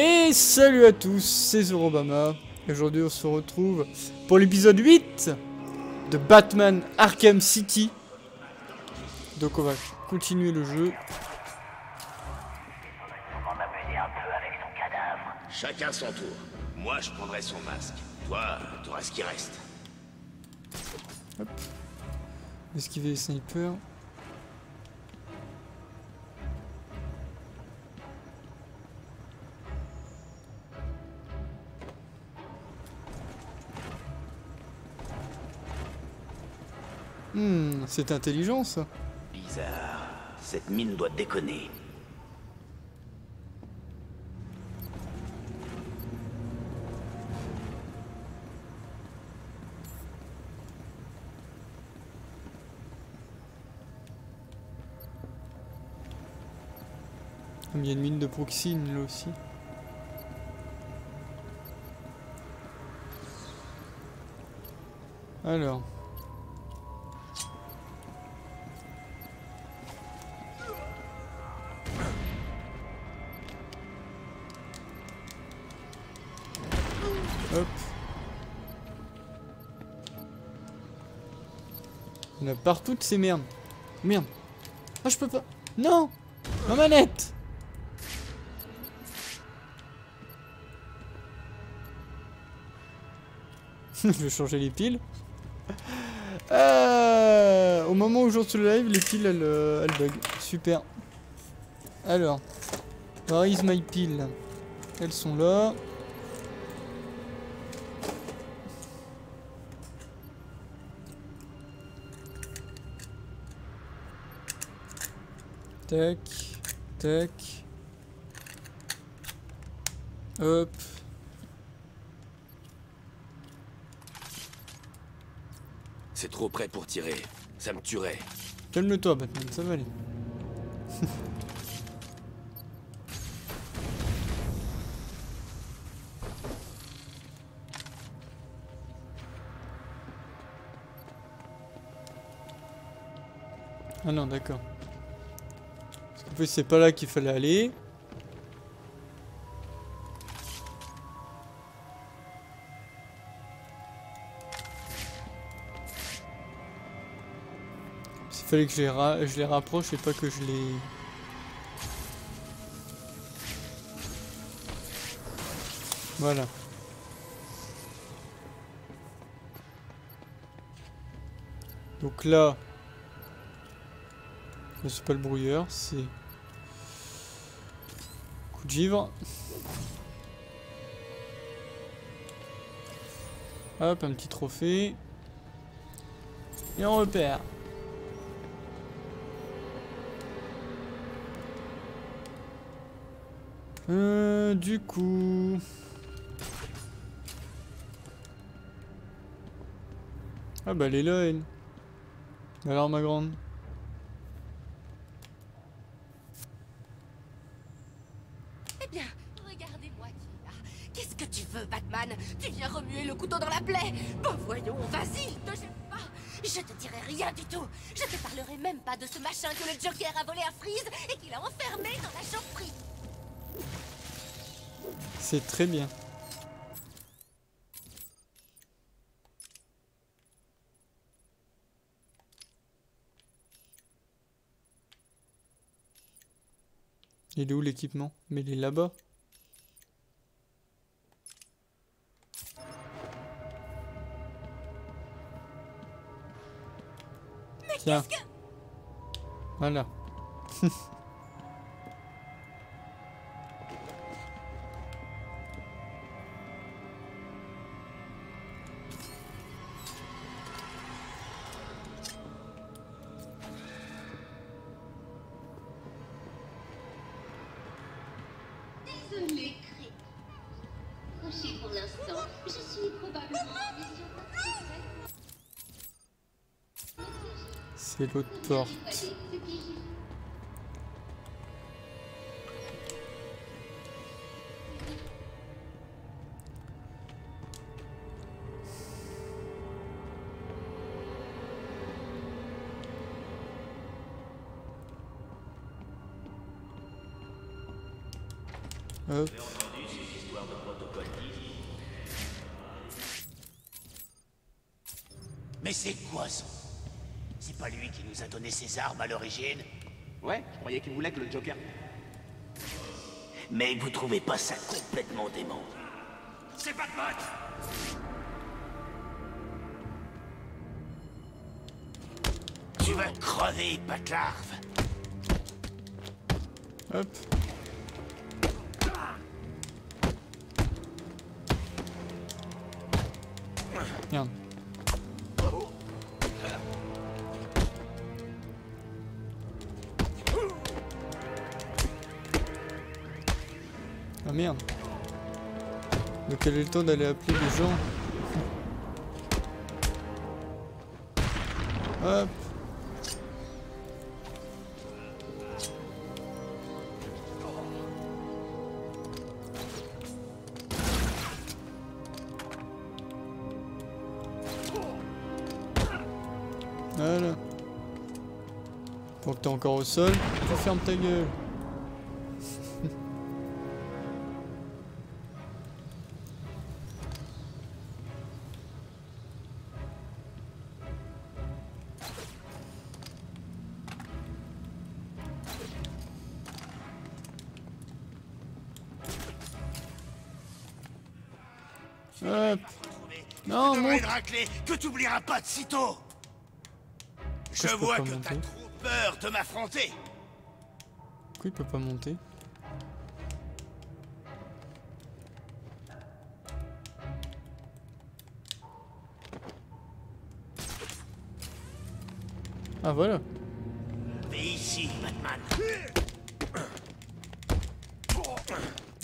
Et salut à tous, c'est Zorobama. Aujourd'hui on se retrouve pour l'épisode 8 de Batman Arkham City. Donc on va continuer le jeu. Chacun son tour. Moi je prendrai son masque. Toi, t'auras ce qui reste. Hop. Esquiver les snipers. C'est intelligent ça. Bizarre. Cette mine doit déconner. Il y a une mine de proxime là aussi. Alors. Hop. Il y en a partout de ces merdes. Merde. Ah oh, je peux pas. Non. Ma manette. Je vais changer les piles. Au moment où je joue le live, les piles elles bug. Super. Alors, where is my pile? Elles sont là. Tac, tac. Hop. C'est trop près pour tirer, ça me tuerait. Calme-toi Batman, ça va aller. Ah non, d'accord. Parce qu'en plus c'est pas là qu'il fallait aller. Il fallait que je les rapproche et pas que je les... Voilà. Donc là... C'est pas le brouilleur, c'est... Coup de givre. Hop, un petit trophée. Et on repère. Du coup... Ah bah elle est là, elle. Alors ma grande. Eh bien, regardez-moi qui est là. Qu'est-ce que tu veux, Batman? Tu viens remuer le couteau dans la plaie. Ben voyons, vas-y, ne gêne pas. Je te dirai rien du tout. Je te parlerai même pas de ce machin que le Joker a volé à Freeze et qu'il a enfermé dans la chaufferie. C'est très bien. Il est où l'équipement? Mais il est là-bas. Tiens. Que... Voilà. C'est l'autre porte. Hop. Protocol 10. Mais c'est quoi ça? C'est pas lui qui nous a donné ses armes à l'origine? Ouais, je croyais qu'il voulait que le Joker... Mais vous trouvez pas ça complètement dément? C'est Batman! Tu vas crever, Batlarve! Hop. Merde. Ah merde. Donc elle a eu le temps d'aller appeler les gens. Hop. Voilà. Tant que t'es encore au sol, tu fermes ta gueule. Hop. Non, mais une raclée que tu oublieras pas de sitôt. Je vois que t'as trop peur de m'affronter. Pourquoi il peut pas monter? Ah voilà. Mais ici, Batman.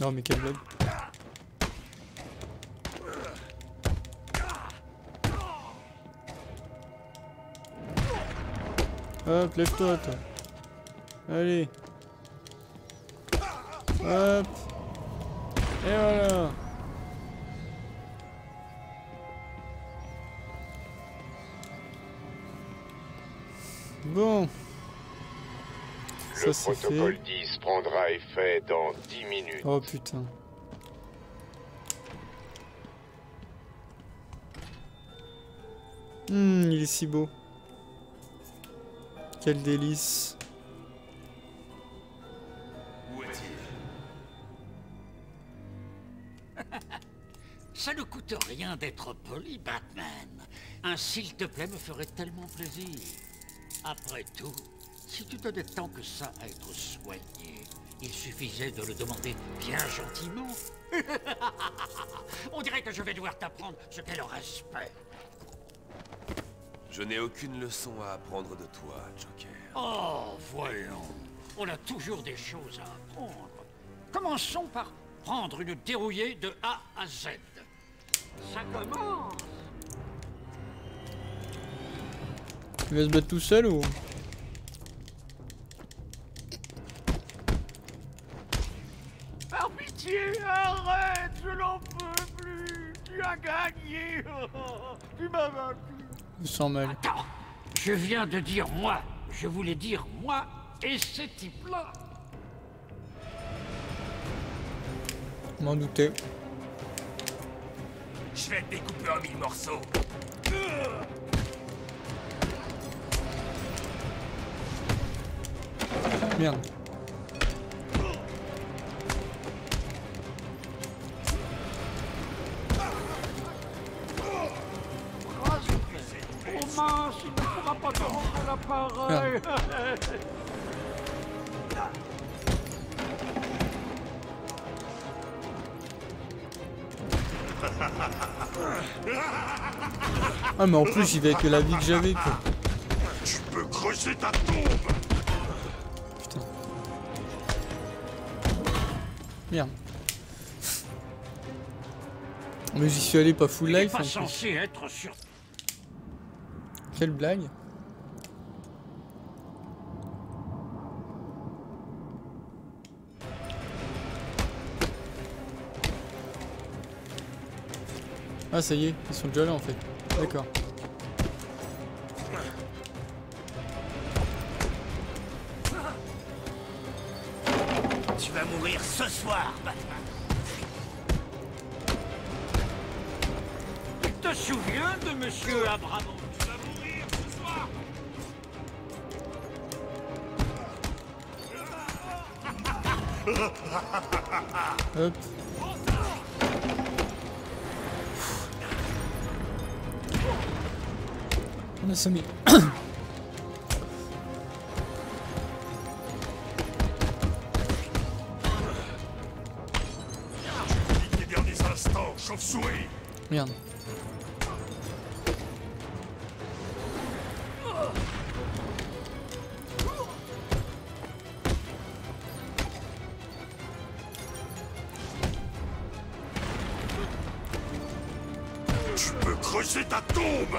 Non mais quelle blague. Hop, lève-toi, toi. Allez. Hop. Et voilà. Bon. Ça c'est fait. Le protocole 10 prendra effet dans 10 minutes. Oh putain. Il est si beau. Quel délice. Où est-il? Ça ne coûte rien d'être poli, Batman. Un s'il te plaît me ferait tellement plaisir. Après tout, si tu donnais tant que ça à être soigné, il suffisait de le demander bien gentiment. On dirait que je vais devoir t'apprendre ce qu'est le respect. Je n'ai aucune leçon à apprendre de toi, Joker. Oh, voyons. On a toujours des choses à apprendre. Commençons par prendre une dérouillée de A à Z. Ça commence. Tu vas se battre tout seul ou... Par pitié, arrête, je n'en peux plus. Tu as gagné. Tu m'as vaincu. Sans mal. Attends, je viens de dire moi. Je voulais dire moi et ce type-là. M'en doutais. Je vais te découper en 1000 morceaux. Merde. Pareil. Ah mais en plus j'y vais avec la vie que j'avais quoi. Tu peux creuser ta tombe. Putain. Merde. Mais j'y suis allé pas full life. Pas censé être sûr. Quelle blague. Ah ça y est, ils sont déjà là en fait. D'accord. Tu vas mourir ce soir, Batman. me souviens de Monsieur Abramo. Tu vas mourir ce soir. Hop. On a semé. Merde. Tu peux creuser ta tombe.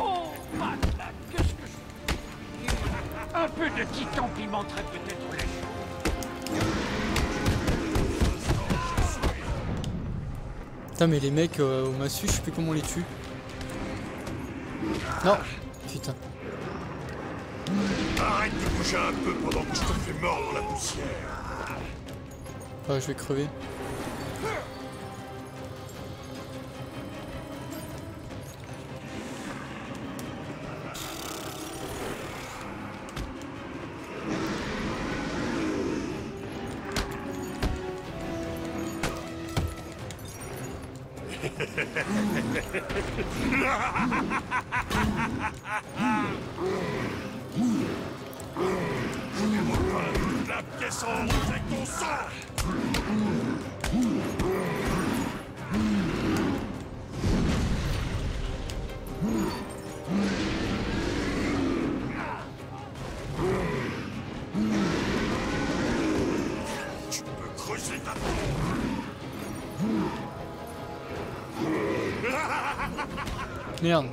Oh, malade, qu'est-ce que je... Un peu de titan pimenterait peut-être les choses. Putain, mais les mecs au massue, je sais plus comment on les tue. Non, putain. Arrête de bouger un peu pendant que je te fais mordre la poussière. Ah, je vais crever. Merde.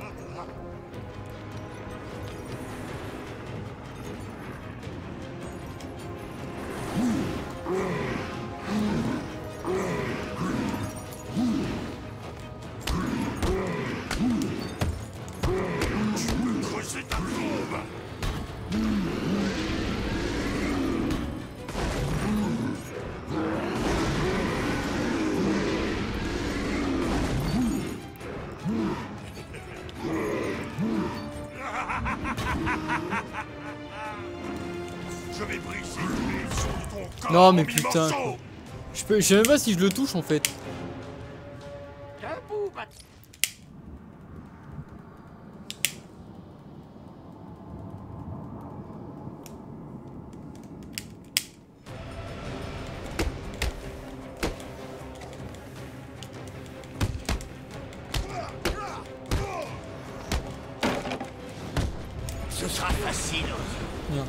Non mais putain, je sais même pas si je le touche en fait. Ce sera facile. Bien.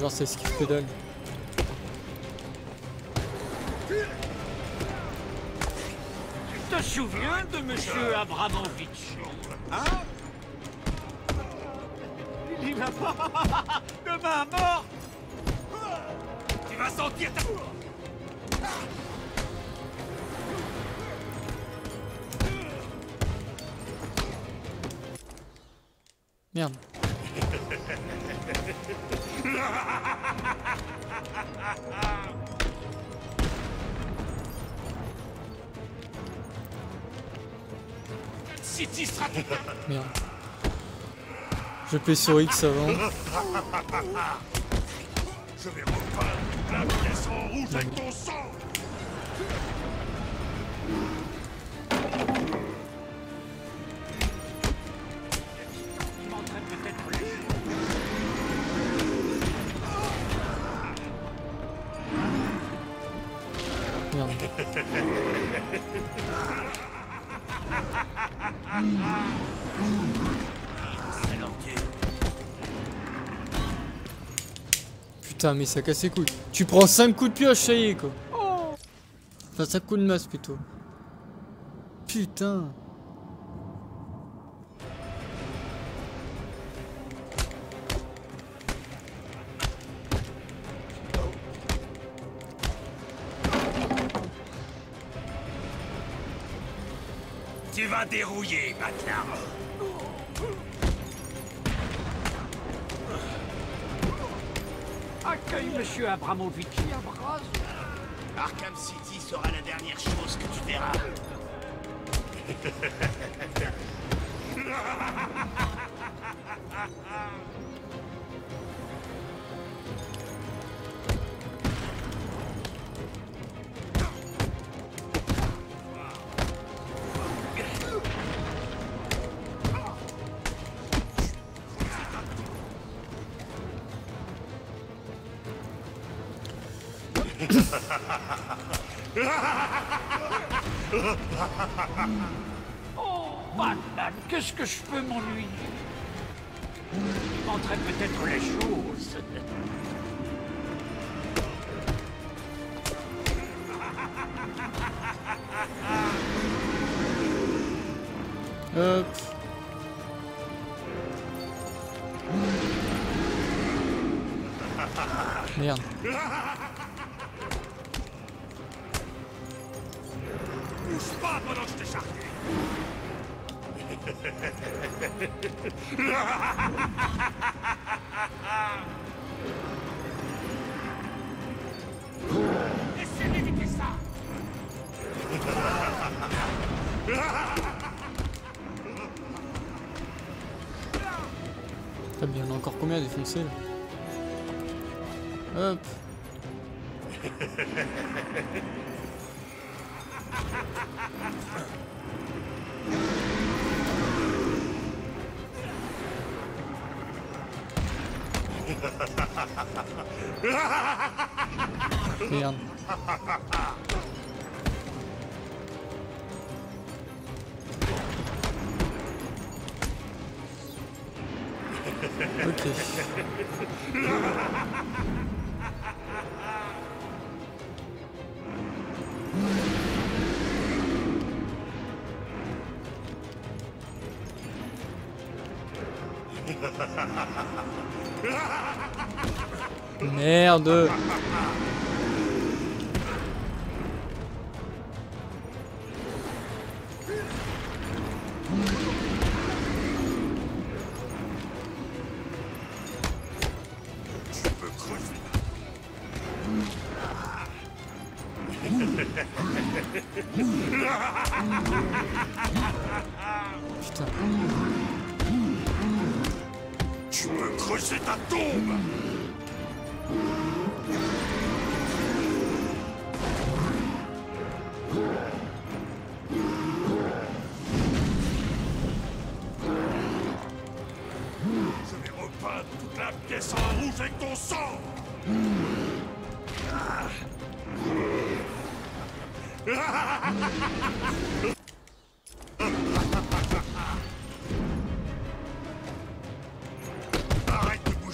Genre c'est ce qu'il pédale. Tu te souviens de Monsieur Abramovitch? Hein? Il va pas demain à mort. Tu vas sentir ta... Merde. Merde. Je paie sur X avant. Je vais repeindre la pièce en rouge avec ton sang. Merde. Putain mais ça casse les couilles. Tu prends 5 coups de pioche, ça y est quoi. Enfin 5 coups de masse plutôt. Putain. Tu vas dérouiller, bâtard. Accueille Monsieur Abramovitch à bras. Arkham City sera la dernière chose que tu verras. Oh, Batman, qu'est-ce que je peux m'ennuyer? Il montrait peut-être les choses. Hop. Merde. Pas pendant que je te charrie. Essaie d'éviter ça. T'as bien encore combien à défoncer là? Hop. Merde. Ok. Merde.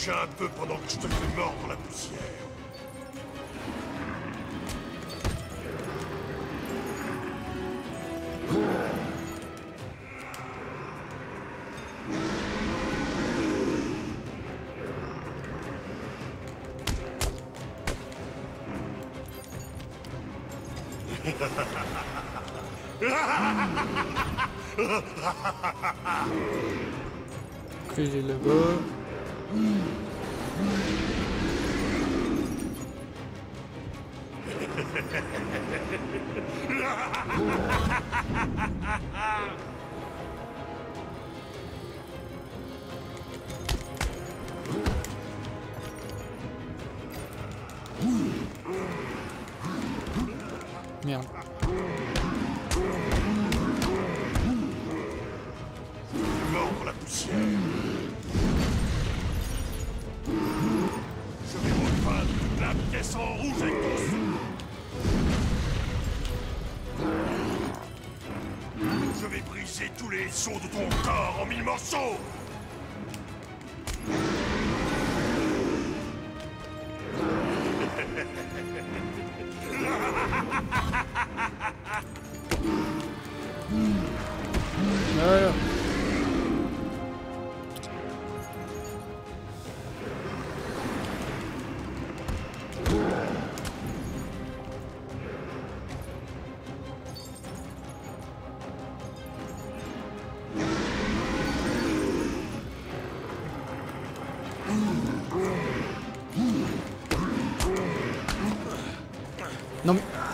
Un peu pendant que je te fais mordre dans la poussière. Que j'ai là-bas. Merde. Mort pour la poussière. Pièce en rouge avec ton sou. Je vais briser tous les sons de ton corps en 1000 morceaux.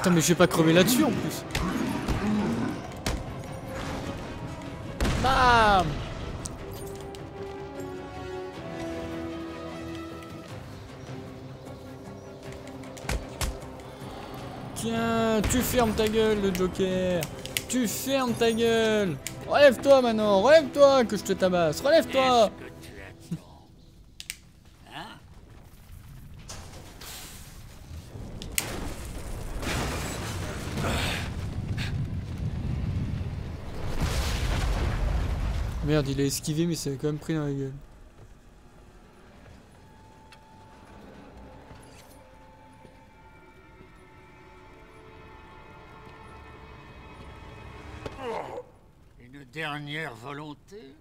Attends, mais je vais pas crever là-dessus en plus. Bam! Tiens, tu fermes ta gueule, le Joker. Tu fermes ta gueule. Relève-toi maintenant, relève-toi que je te tabasse, relève-toi. Merde, il a esquivé mais ça a quand même pris dans la gueule. Une dernière volonté?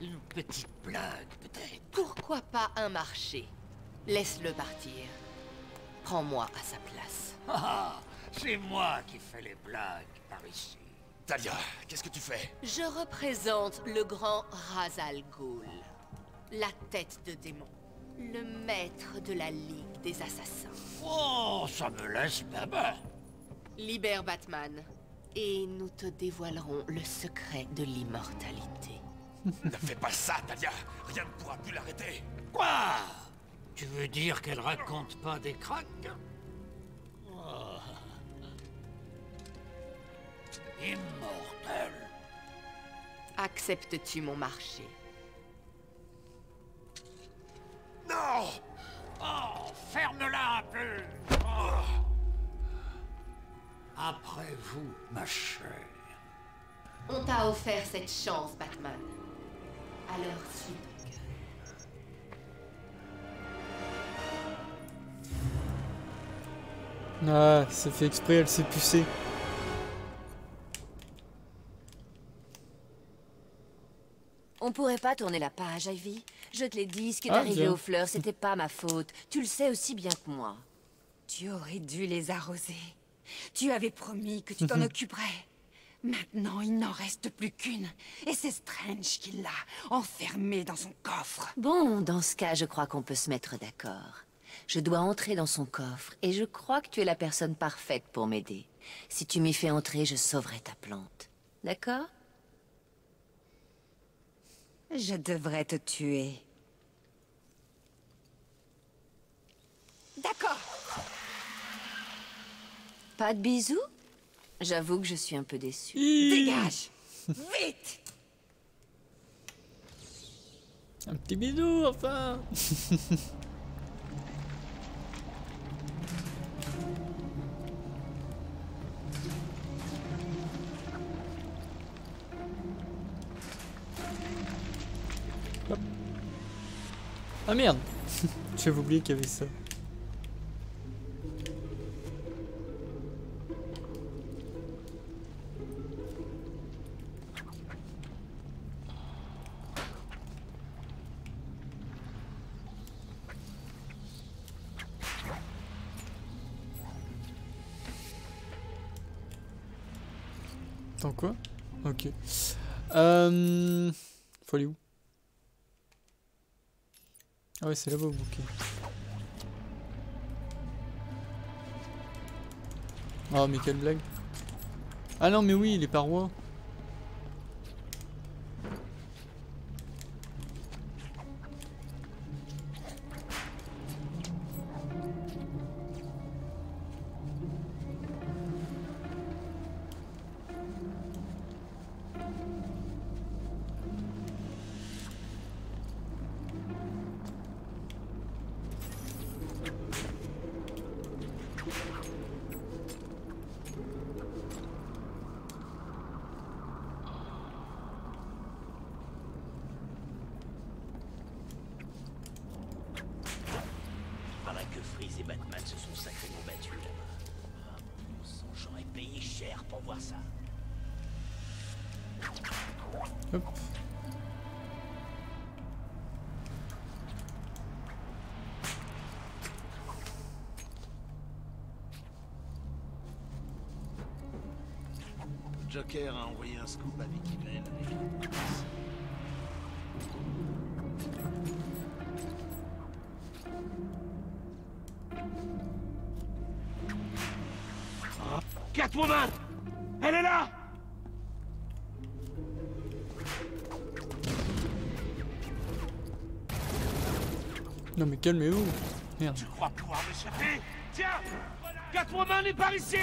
Une petite blague peut-être? Pourquoi pas un marché? Laisse-le partir. Prends-moi à sa place. Ah, c'est moi qui fais les blagues par ici. Talia, qu'est-ce que tu fais? Je représente le grand Ra's al Ghul, la tête de démon, le maître de la Ligue des Assassins. Oh, ça me laisse baba. Libère Batman, et nous te dévoilerons le secret de l'immortalité. Ne fais pas ça, Talia. Rien ne pourra plus l'arrêter. Quoi? Tu veux dire qu'elle raconte pas des cracks? Oh. Immortel. Acceptes-tu mon marché? Non. Oh, ferme-la un peu. Oh. Après vous, ma chère. On t'a offert cette chance, Batman. Alors suis ton cœur. Ah, c'est fait exprès, elle s'est pucée. On pourrait pas tourner la page, Ivy. Je te l'ai dit, ce qui est arrivé aux fleurs, c'était pas ma faute. Tu le sais aussi bien que moi. Tu aurais dû les arroser. Tu avais promis que tu t'en occuperais. Maintenant, il n'en reste plus qu'une. Et c'est Strange qui l'a enfermée dans son coffre. Bon, dans ce cas, je crois qu'on peut se mettre d'accord. Je dois entrer dans son coffre, et je crois que tu es la personne parfaite pour m'aider. Si tu m'y fais entrer, je sauverai ta plante. D'accord ? Je devrais te tuer. D'accord. Pas de bisous? J'avoue que je suis un peu déçue. Dégage. Vite. Un petit bisou, enfin. Ah merde, j'avais oublié qu'il y avait ça. Attends quoi? Ok. Faut aller où? Ah ouais, c'est là-bas au bouquet. Oh, mais quelle blague. Ah non, mais oui, les parois. Joker a envoyé un scoop avec Yvonne avec une police. Catwoman! Elle est là! Non mais calmez-vous. Merde. Tu crois pouvoir m'échapper? Tiens! Catwoman est par ici!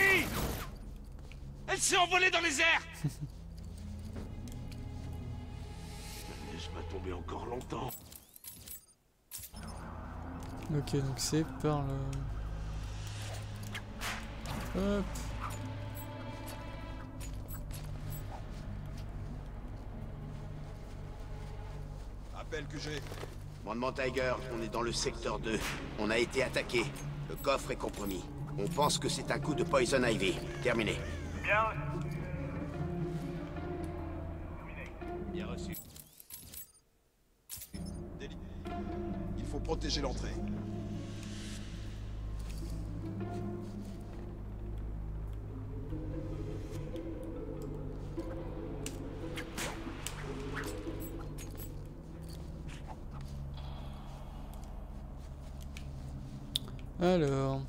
Elle s'est envolée dans les airs! Ne laisse pas tomber encore longtemps. Ok, donc c'est par le... Hop. Appel que j'ai. Commandement Tiger, on est dans le secteur 2. On a été attaqué. Le coffre est compromis. On pense que c'est un coup de Poison Ivy. Terminé. Bien reçu. Terminé. Bien reçu. Délit. Il faut protéger l'entrée. Alors...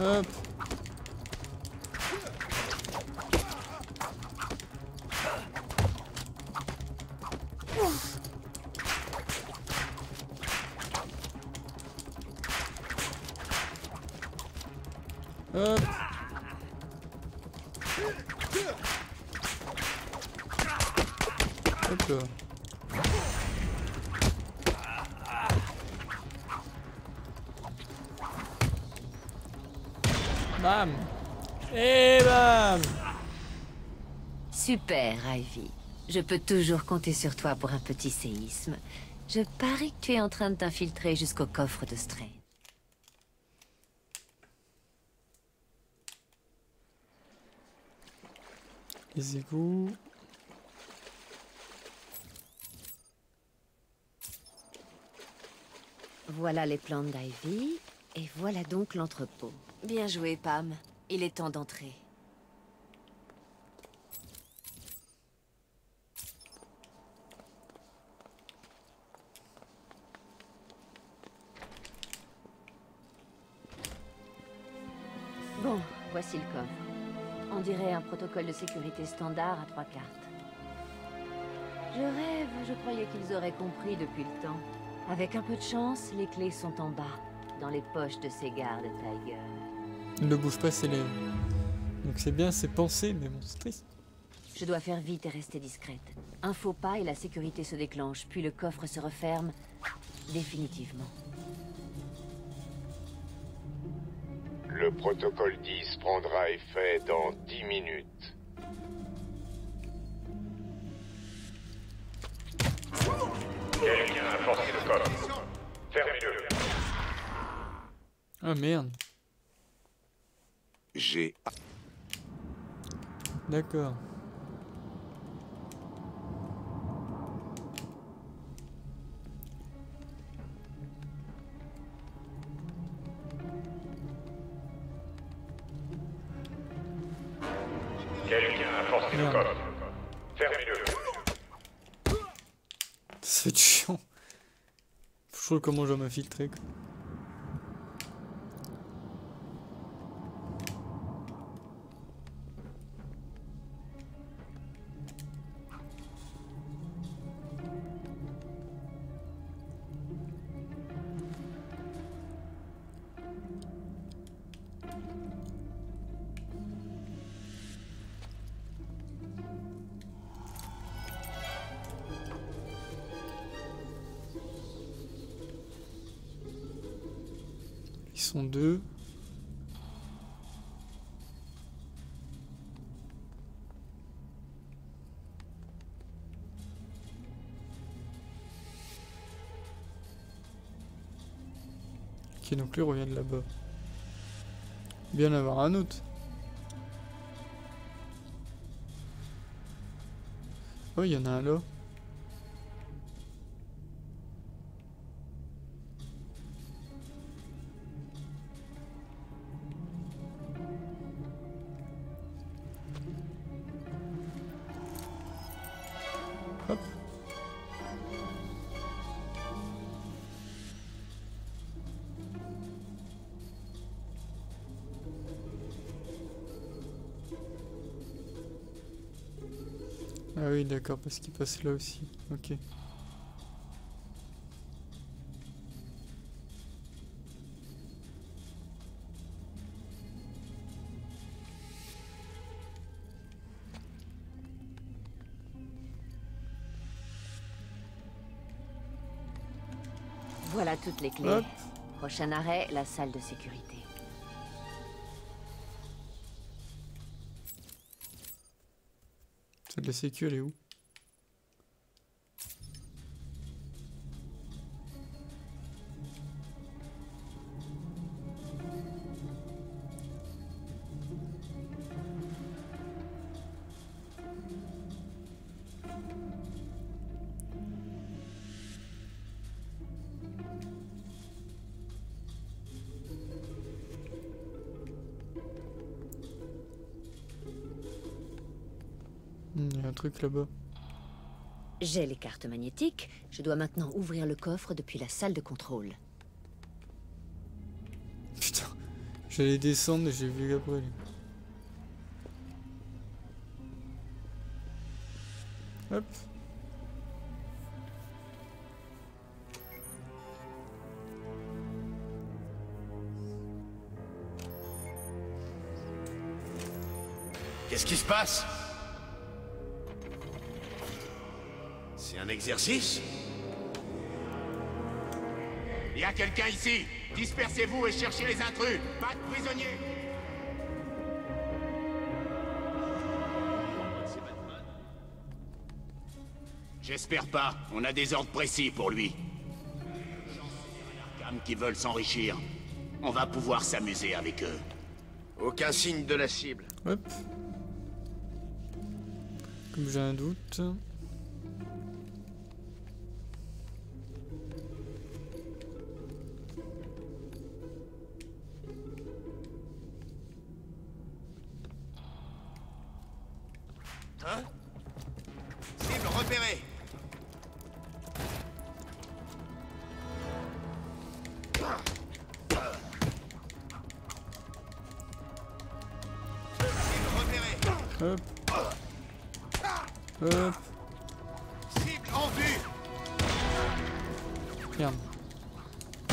Hop. Hop. Hop là. Bam. Et bam. Super, Ivy. Je peux toujours compter sur toi pour un petit séisme. Je parie que tu es en train de t'infiltrer jusqu'au coffre de Strange. Les égouts. Voilà les plantes d'Ivy, et voilà donc l'entrepôt. Bien joué, Pam. Il est temps d'entrer. Bon, voici le coffre. On dirait un protocole de sécurité standard à 3 cartes. Je rêve, je croyais qu'ils auraient compris depuis le temps. Avec un peu de chance, les clés sont en bas, dans les poches de ces gardes, Tiger. Ne bouge pas ses lèvres. Donc c'est bien, c'est pensé, mais bon, c'est triste. Je dois faire vite et rester discrète. Un faux pas et la sécurité se déclenche, puis le coffre se referme définitivement. Le protocole 10 prendra effet dans 10 minutes. Quelqu'un a forcé le coffre. Fermez-le. Ah merde. J'ai... D'accord. Quelqu'un a forcé le coffre. Fermez-le. C'est chiant. Je trouve comment je vais m'infiltrer. Ils sont 2. Qui non plus revient de là-bas. Bien avoir un autre. Oh, il y en a un là. Ah oui, d'accord, parce qu'il passe là aussi. Ok. Voilà toutes les clés. Hop. Prochain arrêt, la salle de sécurité. Celle de la sécu, elle est où? Il y a un truc là-bas. J'ai les cartes magnétiques. Je dois maintenant ouvrir le coffre depuis la salle de contrôle. Putain, j'allais descendre et j'ai vu Gabriel. Hop. Qu'est-ce qui se passe? Un exercice? Il y a quelqu'un ici! Dispersez-vous et cherchez les intrus! Pas de prisonniers! J'espère pas. On a des ordres précis pour lui. Arkham qui veulent s'enrichir. On va pouvoir s'amuser avec eux. Aucun signe de la cible. Hop. Comme j'ai un doute... Hop. Hop. Cible en vue. Merde.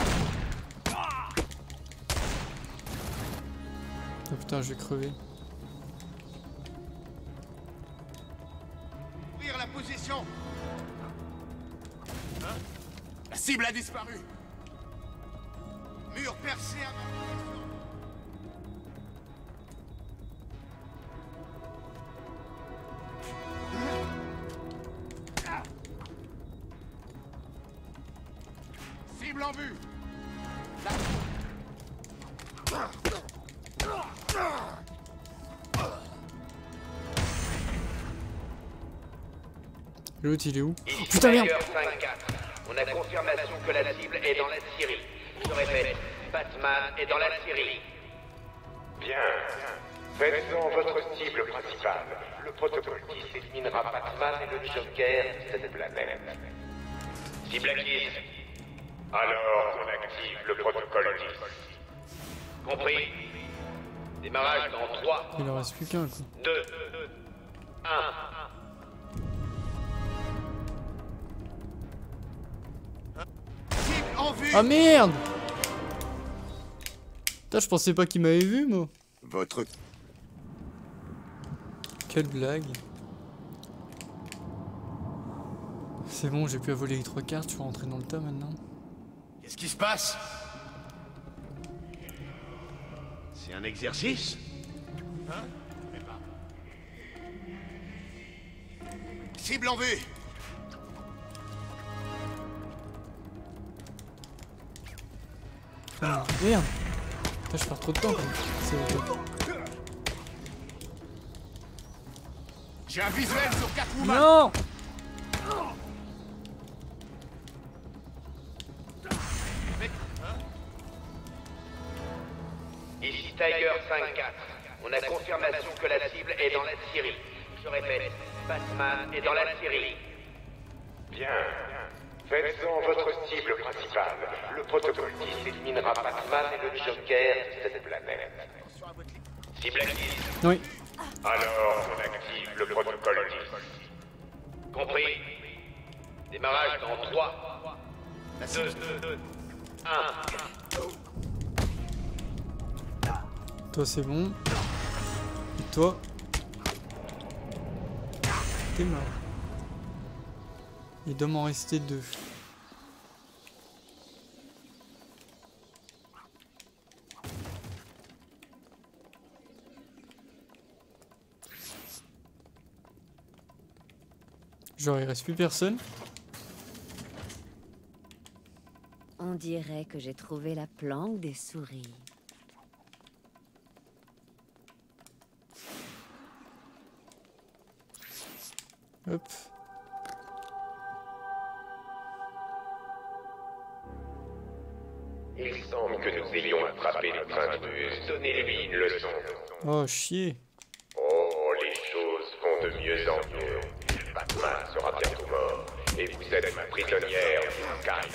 Oh putain, je vais crever. Ouvrir la position. Hein? La cible a disparu. Mur percé à ma position. En vue. L'autre il est où? Putain merde. On a confirmation que la cible est dans la Syrie. Je répète, Batman est dans la Syrie. Bien. Faites-en votre cible principale. Le protocole 10 éliminera Batman et le Joker de cette planète. Cible acquise. Alors, on active le protocole 10. Compris. Démarrage dans 3. Il en reste plus qu'un, quoi. 2, 1. Cible en vue. Ah merde! Putain, je pensais pas qu'il m'avait vu, moi. Votre. Quelle blague. C'est bon, j'ai pu voler les 3 cartes, je peux rentrer dans le tas maintenant. Qu'est-ce qui se passe? C'est un exercice? Hein? Je sais pas. Cible en vue. Ah merde. Putain, je perds trop de temps. J'ai un visuel sur 4 mouvements. Non. Tiger 5-4. On a confirmation que la cible est dans la Syrie. Je répète, Batman est dans la Syrie. Bien. Faites-en votre cible principale. Le protocole 10 éliminera Batman et le Joker de cette planète. Cible active. Oui. Alors, on active le protocole 10. Compris. Démarrage dans 3, 2, 1. Toi c'est bon. Et toi, t'es mort. Il doit m'en rester 2. Genre il reste plus personne. On dirait que j'ai trouvé la planque des souris. Hop. Il semble que nous ayons attrapé le train de ruse. Donnez-lui une leçon. Oh chier. Oh, les choses vont de mieux en mieux. Batman sera bientôt mort, et vous êtes ma prisonnière, Karen.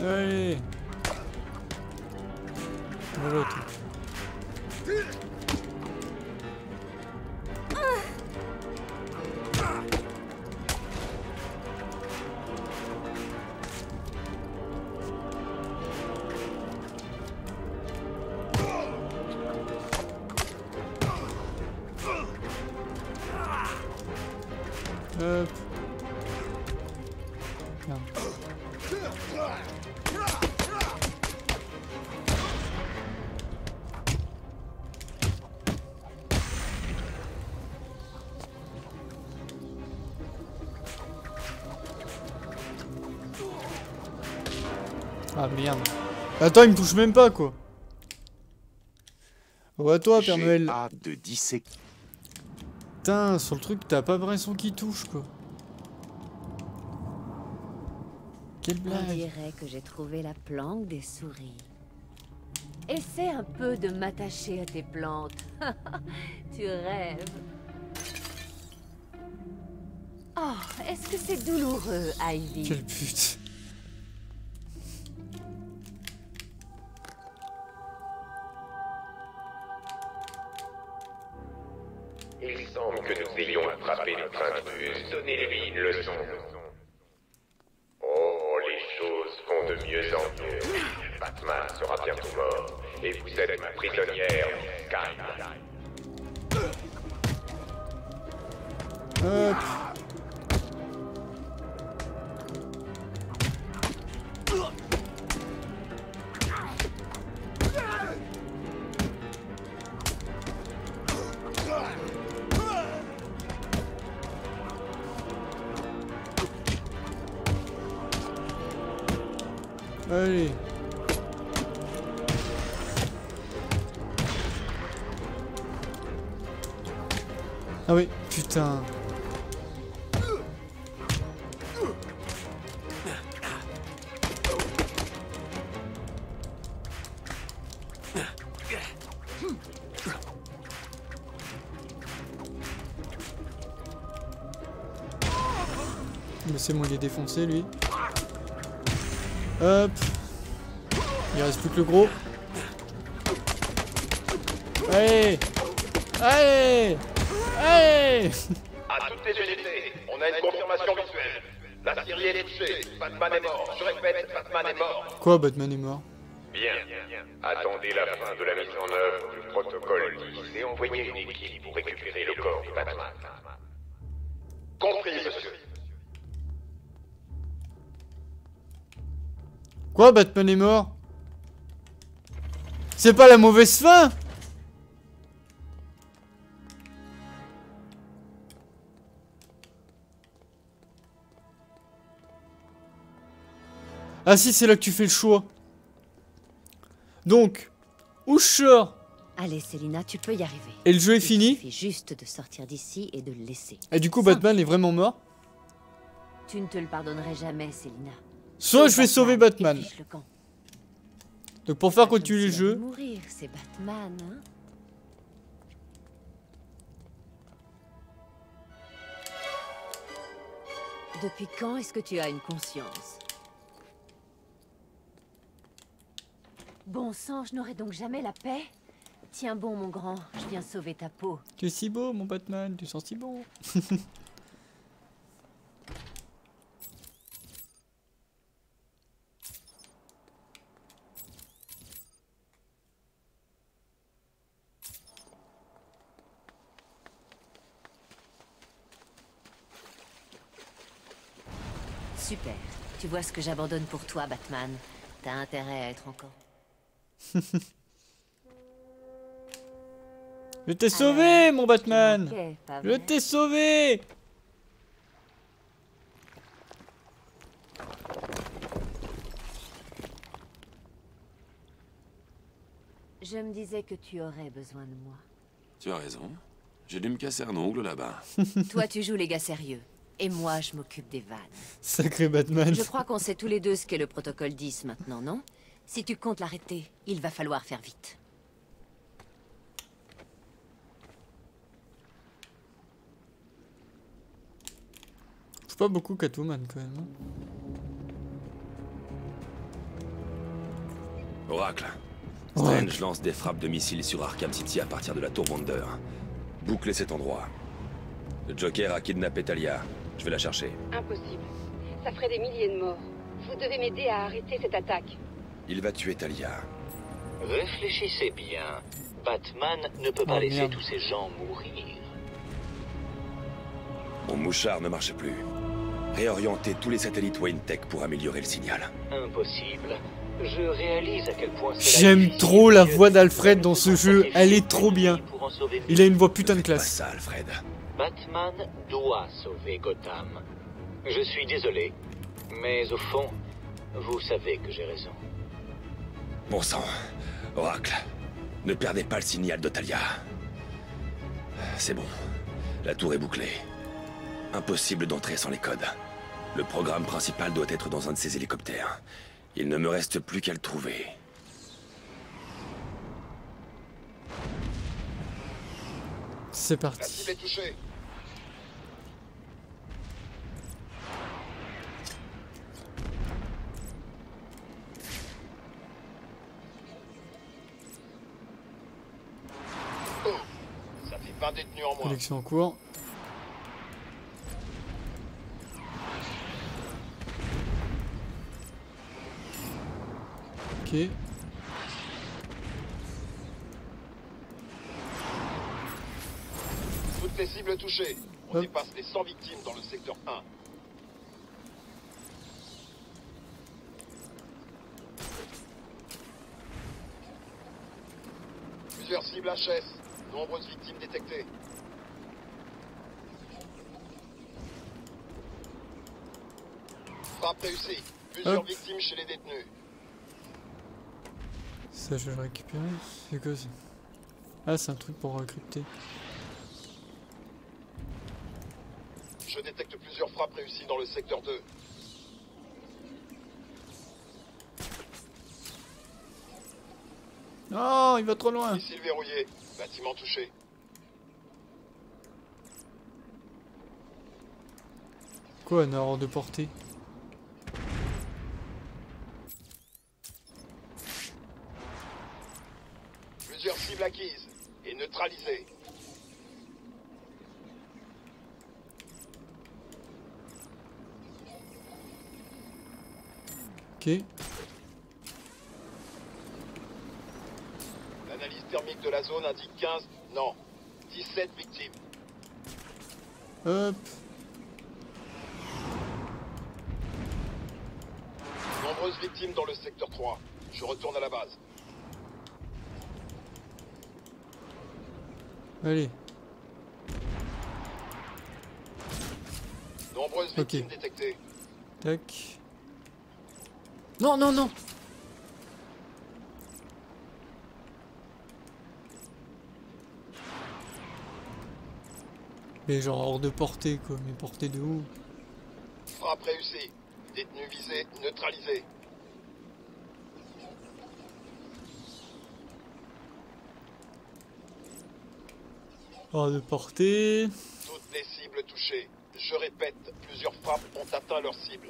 Allez. Voilà tout. Ah merde. Attends, il me touche même pas quoi. Oh à toi Père Noël. Putain, sur le truc t'as pas l'impression qu'il touche quoi. Quelle blague. On dirait que j'ai trouvé la planque des souris. Essaie un peu de m'attacher à tes plantes. Tu rêves. Oh, est-ce que c'est douloureux, Ivy? Quelle pute. Il semble que nous ayons attrapé le prince Ruse. Donnez-lui une leçon. Oh, les choses vont de mieux en mieux. Batman sera bientôt mort, et vous êtes ma prisonnière, Karen. Allez. Ah oui, putain. Laissez-moi les défoncer, lui. Hop. Il reste plus que le gros. Allez. Allez. Allez. À toutes les unités, on a une confirmation visuelle. La Syrie est touchée. Batman est mort. Je répète, Batman est mort. Quoi, Batman est mort? Bien. Attendez la fin de la mise en œuvre du protocole 10 et envoyez une équipe pour récupérer le corps de Batman. Compris, monsieur. Quoi, Batman est mort? C'est pas la mauvaise fin? Ah si, c'est là que tu fais le choix. Donc, où je sors? Allez, Célina, tu peux y arriver. Et le jeu est fini? Il suffit juste de sortir d'ici et de le laisser. Et du coup, Batman est vraiment mort? Tu ne te le pardonnerais jamais, Célina. Soit je vais sauver Batman. Donc pour faire continuer le jeu. Mourir, c'est Batman, hein. Depuis quand est-ce que tu as une conscience? Bon sang, je n'aurai donc jamais la paix? Tiens bon, mon grand, je viens sauver ta peau. Tu es si beau, mon Batman, tu sens si bon. Super, tu vois ce que j'abandonne pour toi, Batman. T'as intérêt à être encore. Je t'ai sauvé, mon Batman. Je t'ai sauvé. Je me disais que tu aurais besoin de moi. Tu as raison. J'ai dû me casser un ongle là-bas. Toi, tu joues les gars sérieux. Et moi, je m'occupe des vannes. Sacré Batman. Je crois qu'on sait tous les deux ce qu'est le protocole 10 maintenant, non? Si tu comptes l'arrêter, il va falloir faire vite. Pas beaucoup Catwoman quand même. Oracle, Strange lance des frappes de missiles sur Arkham City à partir de la tour Wonder. Bouclez cet endroit. Le Joker a kidnappé Talia. Je vais la chercher. Impossible. Ça ferait des milliers de morts. Vous devez m'aider à arrêter cette attaque. Il va tuer Talia. Réfléchissez bien. Batman ne peut pas laisser tous ces gens mourir. Mon mouchard ne marche plus. Réorienter tous les satellites WayneTech pour améliorer le signal. Impossible. Je réalise à quel point c'est. J'aime trop la voix d'Alfred dans ce jeu. Elle est trop bien. Il a une voix putain de classe. Ça, Alfred. Batman doit sauver Gotham. Je suis désolé, mais au fond, vous savez que j'ai raison. Bon sang, Oracle, ne perdez pas le signal de Talia. C'est bon. La tour est bouclée. Impossible d'entrer sans les codes. Le programme principal doit être dans un de ces hélicoptères. Il ne me reste plus qu'à le trouver. C'est parti. Oh, ça fait pas détenu en moi. Collection en cours. Ok. Toutes les cibles touchées. On dépasse les 100 victimes dans le secteur 1. Plusieurs cibles HS. Nombreuses victimes détectées. Frappe réussie. Plusieurs victimes chez les détenus. Ça je vais le récupérer, c'est quoi ça? Ah c'est un truc pour recrypter. Je détecte plusieurs frappes réussies dans le secteur 2. Non, il va trop loin. Missile verrouillé, bâtiment touché. Quoi, un hors de portée? Acquise et neutralisée. Ok. L'analyse thermique de la zone indique 15, non, 17 victimes. Hop. Nombreuses victimes dans le secteur 3. Je retourne à la base. Allez. Nombreuses victimes détectées. Tac. Non, non, non. Mais genre hors de portée quoi, mais portée de où? Frappe réussie. Détenu visé, neutralisé. Hors de portée. Toutes les cibles touchées. Je répète, plusieurs frappes ont atteint leur cible.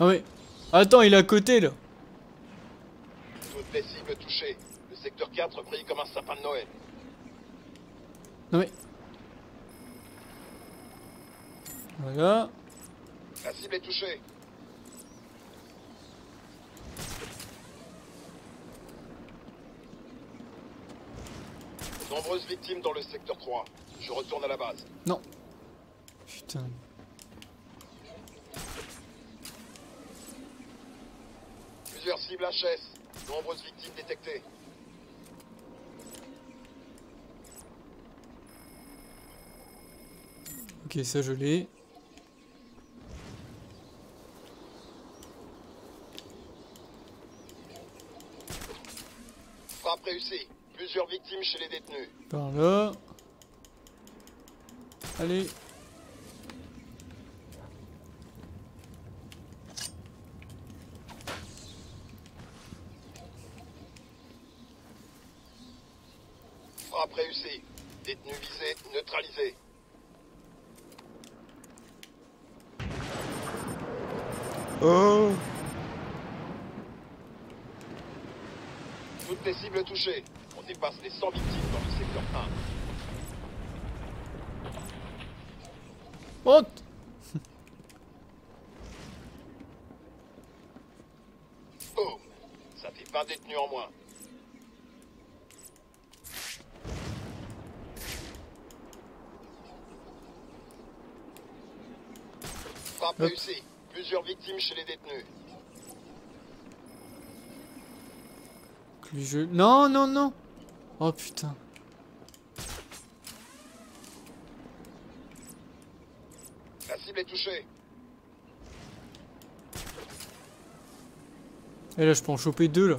Ah mais... Attends, il est à côté là. les cibles touchées. Le secteur 4 brille comme un sapin de Noël. Non mais... Voilà. La cible est touchée. De nombreuses victimes dans le secteur 3. Je retourne à la base. Non. Putain. Plusieurs cibles HS. De nombreuses victimes détectées. Ok, ça je l'ai. Frappe réussie. Plusieurs victimes chez les détenus. Par là. Allez. Frappe réussie. Détenus visés, neutralisés. Oh. Toutes les cibles touchées. On dépasse les 100 victimes dans le secteur 1. Monte. Oh. Ça fait 20 détenus en moins. Frappe réussie. Plusieurs victimes chez les détenus. Non, non, non. Oh putain. La cible est touchée. Et là, je peux en choper deux, là.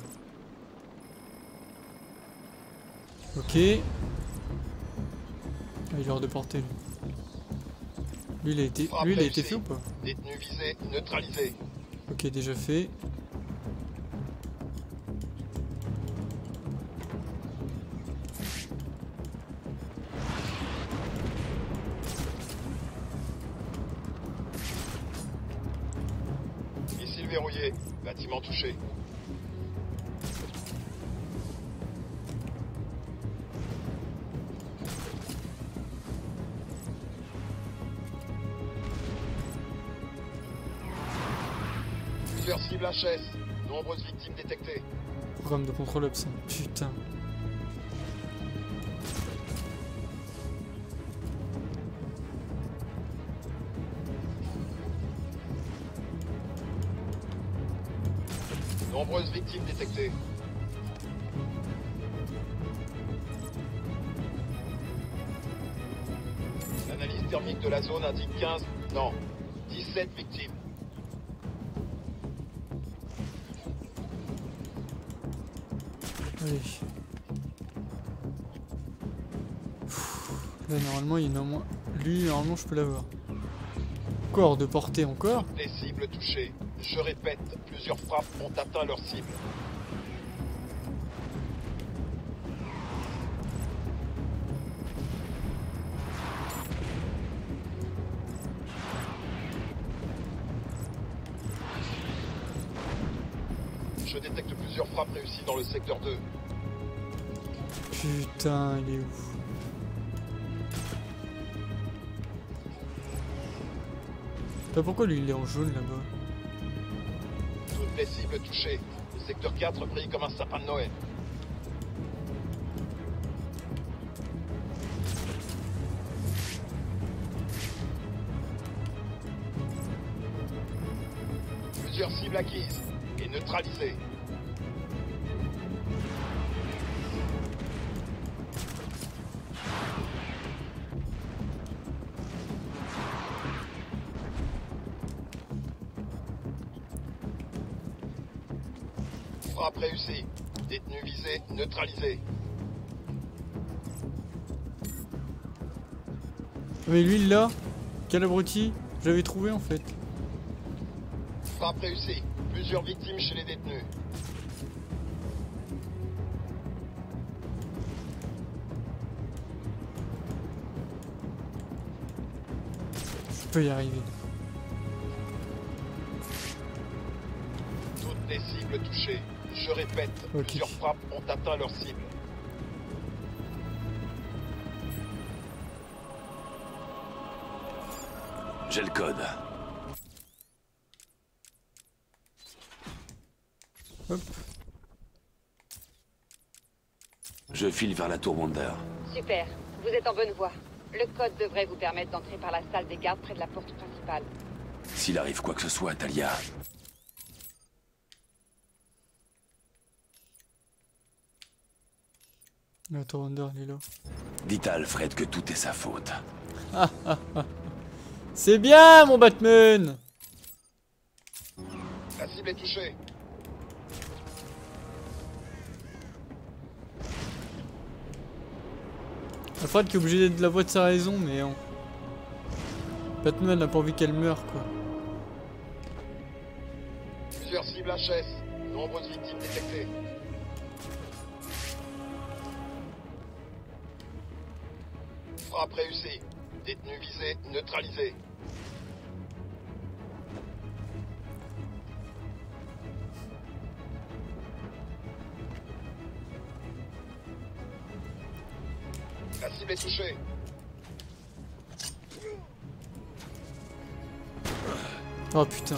Ok. Ah, il est hors de portée, lui. Lui, il a été fait ou pas? Détenu visé, neutralisé. Ok, déjà fait. Missile verrouillé, bâtiment touché. Cible HS, nombreuses victimes détectées. Programme de contrôle absent, putain. Nombreuses victimes détectées. L'analyse thermique de la zone indique 15, non, 17 victimes. Allez. Là normalement il y en a au moins. Lui normalement je peux l'avoir. Corps de portée encore. Toutes les cibles touchées. Je répète, plusieurs frappes ont atteint leur cible. Je détecte plusieurs frappes réussies dans le secteur 2. Putain, il est où? Putain, pourquoi lui il est en jaune là-bas? Toutes les cibles touchées. Le secteur 4 brille comme un sapin de Noël. Plusieurs cibles acquises. Et neutralisé. Frappe réussie. Détenu visé, neutralisé. Mais lui là, quel abruti, je l'avais trouvé en fait. Frappe réussie. Plusieurs victimes chez les détenus. Je peux y arriver. Toutes les cibles touchées. Je répète, plusieurs frappes ont atteint leur cible. J'ai le code. Hop. Je file vers la tour Wonder. Super, vous êtes en bonne voie. Le code devrait vous permettre d'entrer par la salle des gardes près de la porte principale. S'il arrive quoi que ce soit, Talia... La tour Wonder, elle est là. Dites à Alfred que tout est sa faute. C'est bien, mon Batman! La cible est touchée. Alfred qui est obligé de la voix de sa raison, mais... Hein. Batman n'a pas envie qu'elle meure, quoi. Plusieurs cibles HS. Nombreuses victimes détectées. Frappe réussie. Détenu visé, neutralisé. La cible est touchée. Oh putain.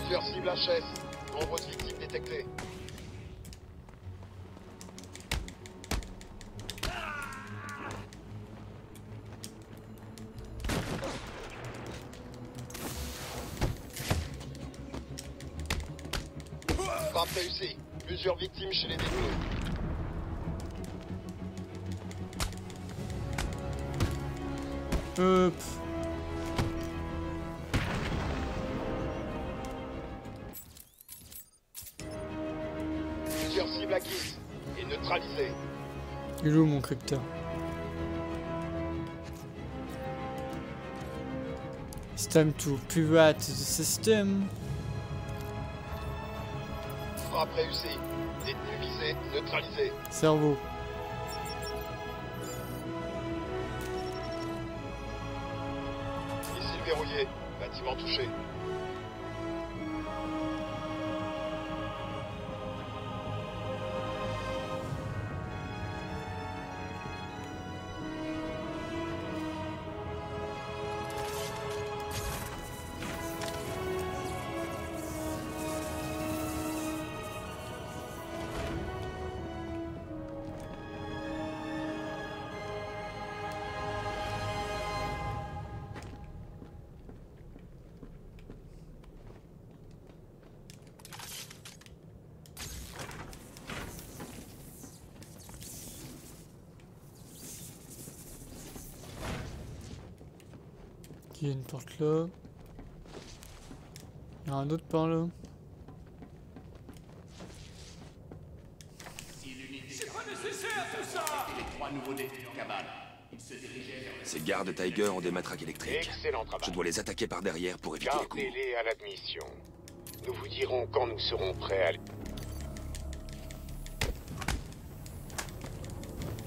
Plusieurs cibles HS, nombreuses victimes détectées. Frappe réussie. Plusieurs victimes chez les détenus. Plusieurs cibles acquises et neutralisées. Il est où mon crypteur? It's time to pirate the system. Frappe réussie. Détenu visé, neutralisé. Cerveau. Missile verrouillé. Bâtiment touché. Il y a une porte là. Il y a un autre par là. C'est pas nécessaire tout ça. Les trois nouveaux détenus en cabane. Ils se dirigeaient vers les... Ces gardes Tiger ont des matraques électriques. Excellent travail. Je dois les attaquer par derrière pour éviter les coups. Gardez-les à l'admission. Nous vous dirons quand nous serons prêts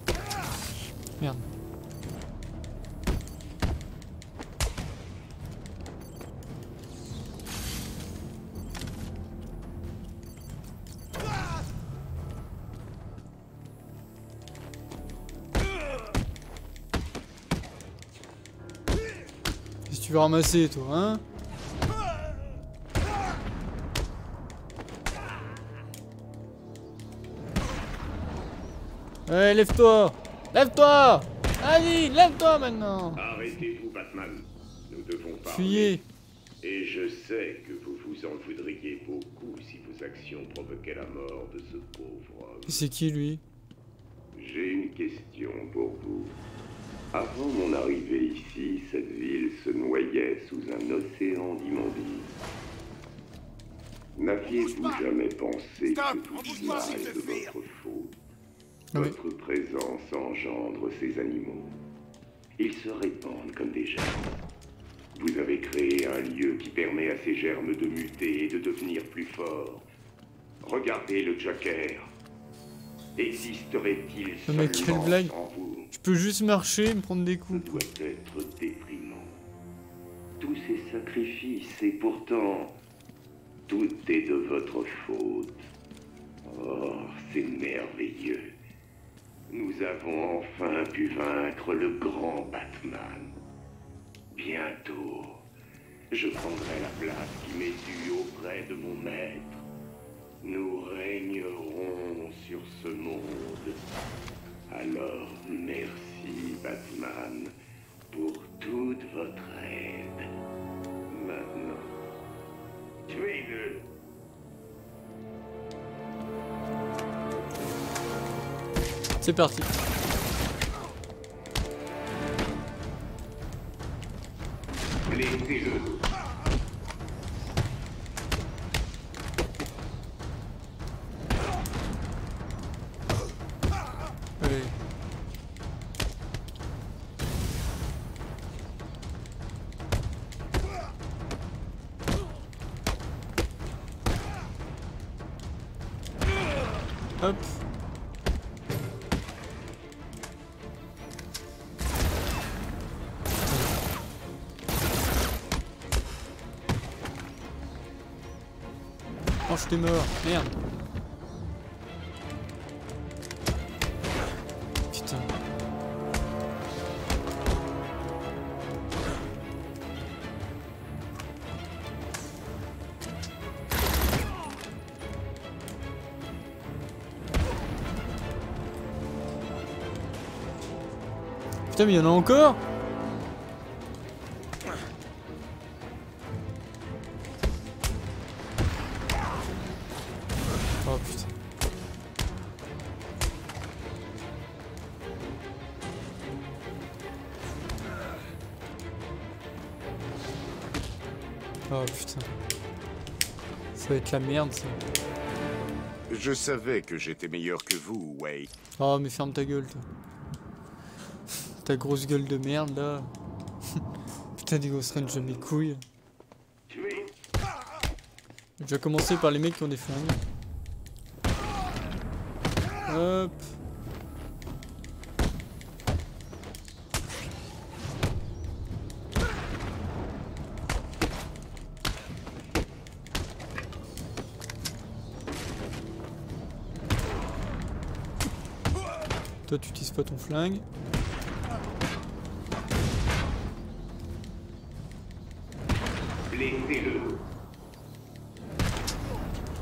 à... Merde. Tu vas ramasser toi, hein? Allez, lève-toi! Lève-toi! Allez, lève-toi maintenant! Arrêtez-vous, Batman. Nous devons parler. Fuyez. Et je sais que vous vous en voudriez beaucoup si vos actions provoquaient la mort de ce pauvre homme. C'est qui, lui? J'ai une question pour vous. Avant mon arrivée ici, cette ville se noyait sous un océan d'immondices. N'aviez-vous jamais pensé que tout cela est de votre faute? Votre présence engendre ces animaux. Ils se répandent comme des germes. Vous avez créé un lieu qui permet à ces germes de muter et de devenir plus forts. Regardez le Joker. Existerait-il seulement sans vous? Je peux juste marcher et me prendre des coups. Ça doit être déprimant. tous ces sacrifices et pourtant, tout est de votre faute. Oh, c'est merveilleux. Nous avons enfin pu vaincre le grand Batman. Bientôt, je prendrai la place qui m'est due auprès de mon maître. Nous régnerons sur ce monde. Alors, merci Batman pour toute votre aide. Maintenant, tuez-le! C'est parti. Laissez-le. Allez. Hop. J'étais mort, merde. Putain. Putain, mais il y en a encore. Oh putain. Ça va être la merde ça. Je savais que j'étais meilleur que vous, Wayne. Oh mais ferme ta gueule toi. Ta grosse gueule de merde là. Putain des Ghost Range, mes couilles. Je vais commencer par les mecs qui ont des flingues. Hop. Toi tu utilises pas ton flingue.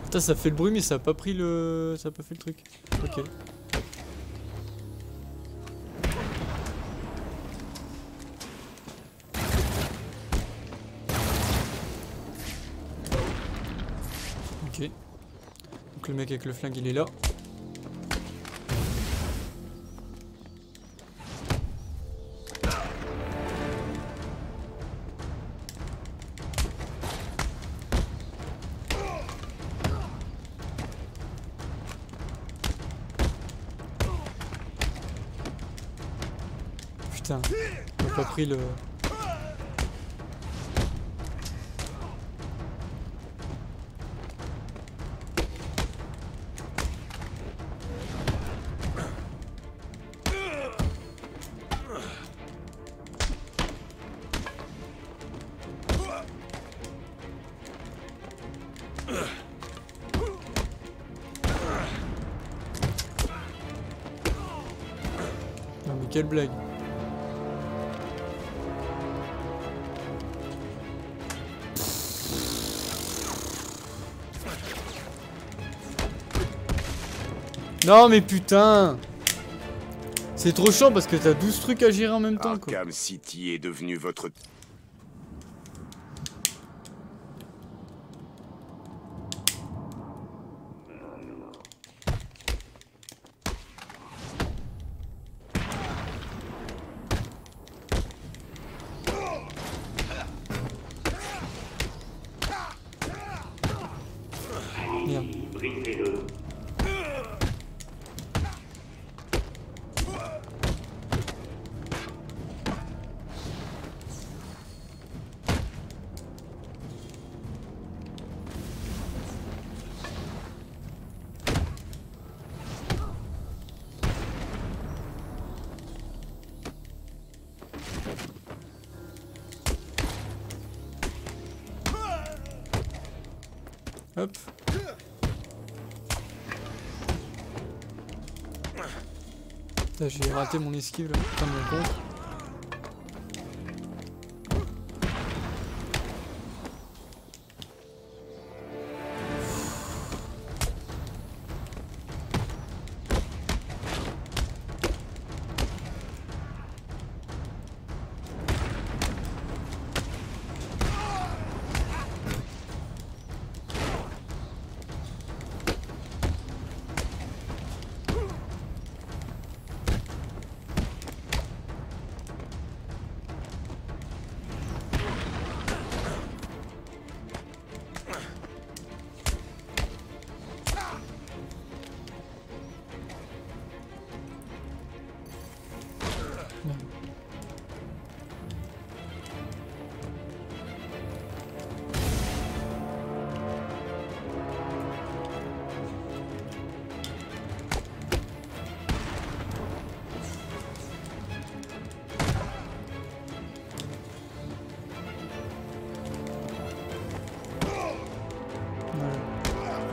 Putain ça fait le bruit mais ça a pas pris le. Ça a pas fait le truc. Ok. Ok. Donc le mec avec le flingue il est là. Putain, on a pas pris le... Non mais quelle blague. Non mais putain. C'est trop chiant parce que t'as 12 trucs à gérer en même temps quoi. Arkham City est devenu votre... Hop. Putain, j'ai raté mon esquive là, putain mon con.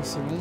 C'est bon.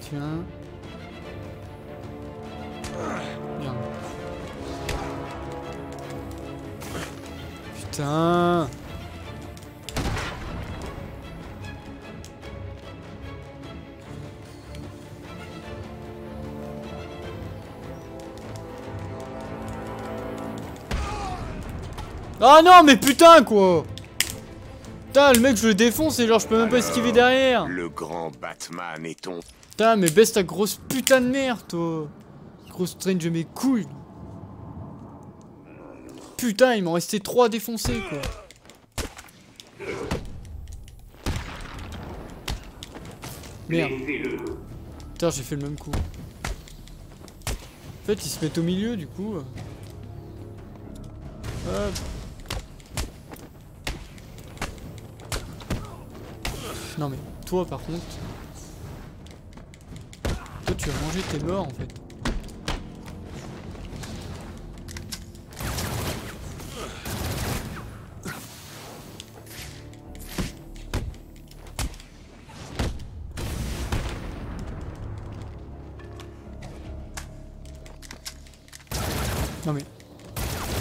Tiens. Bien. Putain. Ah non mais putain quoi. Putain le mec je le défonce et genre je peux même pas esquiver derrière. Le grand Batman est ton... Putain mais baisse ta grosse putain de merde toi. Grosse traîne de mes couilles. Putain il m'en restait 3 à défoncer quoi. Merde. Putain j'ai fait le même coup. En fait ils se mettent au milieu du coup. Hop. Non mais toi par contre... Tu as mangé tes morts en fait. Non mais...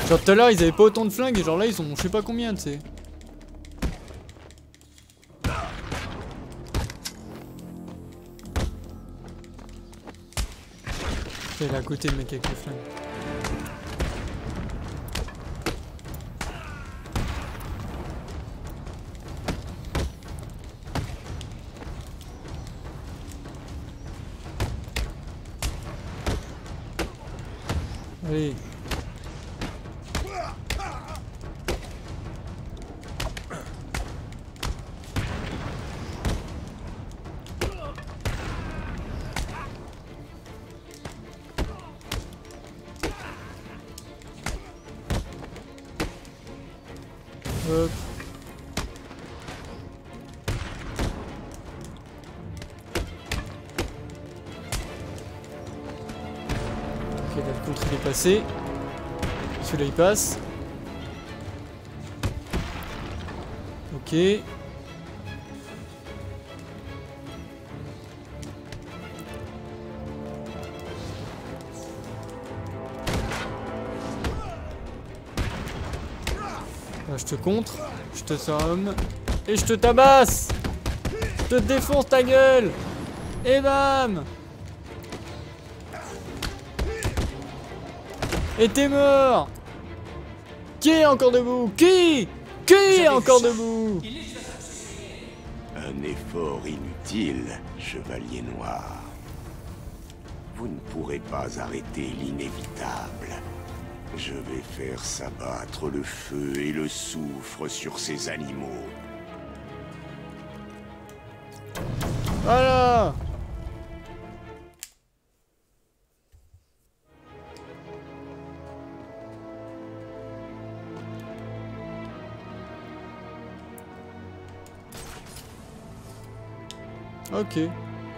Genre tout à l'heure ils avaient pas autant de flingues et genre là ils ont je sais pas combien tu sais. Il est à côté le mec avec le flingue. Allez. Hop. Ok, là le contre il est passé. Celui-là il passe. Ok. Je te contre, je te somme et je te tabasse. Je te défonce ta gueule. Et bam. Et t'es mort. Qui est encore debout? Qui est encore debout? Un effort inutile, chevalier noir. Vous ne pourrez pas arrêter l'inévitable. Je vais faire s'abattre le feu et le soufre sur ces animaux. Voilà. Ok.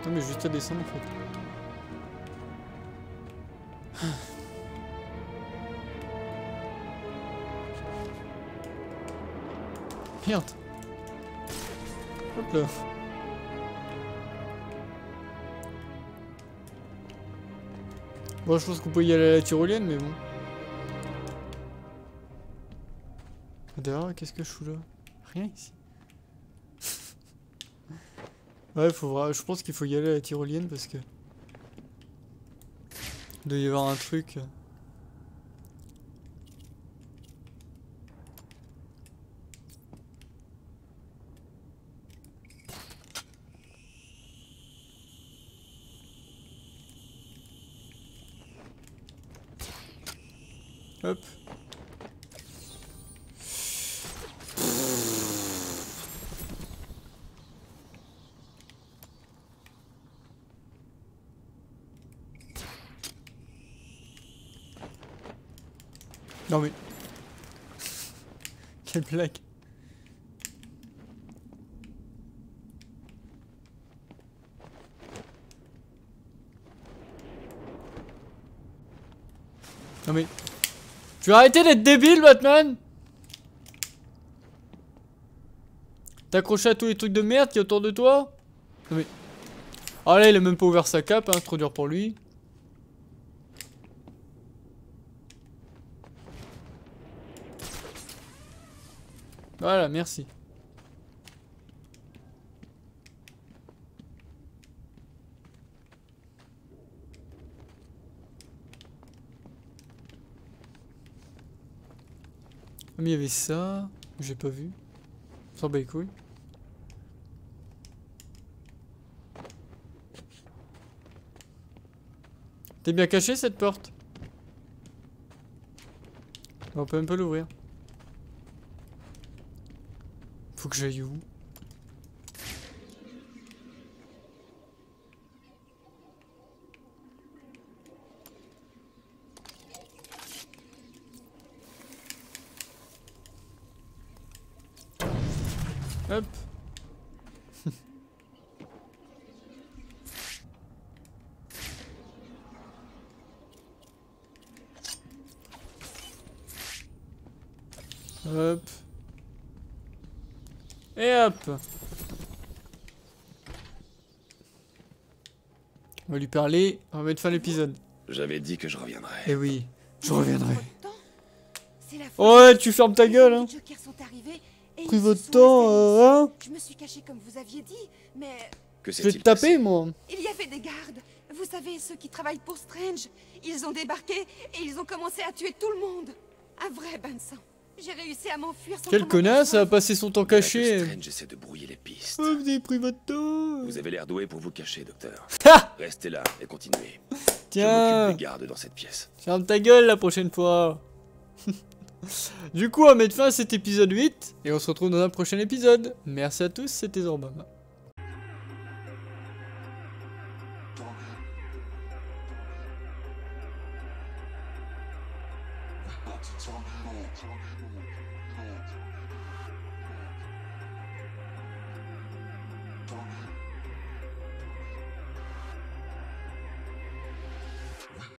Non mais juste à descendre en fait. Merde. Hop là. Bon, je pense qu'on peut y aller à la tyrolienne, mais bon. D'ailleurs, qu'est-ce que je fous là? Rien ici. Ouais, faudra... je pense qu'il faut y aller à la tyrolienne parce que... il doit y avoir un truc... Hop. Non mais... Quelle blague. Non mais... Tu vas arrêter d'être débile, Batman! T'accrocher à tous les trucs de merde qui est autour de toi? Non mais... Ah là, il a même pas ouvert sa cape, hein, c'est trop dur pour lui. Voilà, merci. Mais il y avait ça, j'ai pas vu. S'en bat les couilles. T'es bien caché cette porte. On peut même pas l'ouvrir. Faut que j'aille où? Hop. Hop. Et hop. On va lui parler, on va mettre fin à l'épisode. J'avais dit que je reviendrais. Eh oui, je reviendrai. Ouais, tu fermes ta gueule, hein. Pris votre temps, hein? Je me suis caché comme vous aviez dit, mais... Que je vais te taper, moi. Il y avait des gardes. Vous savez, ceux qui travaillent pour Strange. Ils ont débarqué et ils ont commencé à tuer tout le monde. Un vrai bain de sang. J'ai réussi à m'enfuir sans... Quel connasse a passé son temps caché. Strange essaie de brouiller les pistes. Oh, vous avez pris votre temps. Vous avez l'air doué pour vous cacher, docteur. Restez là et continuez. Tiens. Je m'occupe des gardes dans cette pièce. Ferme ta gueule la prochaine fois. Du coup, on va mettre fin à cet épisode 8 et on se retrouve dans un prochain épisode. Merci à tous, c'était Zorobama.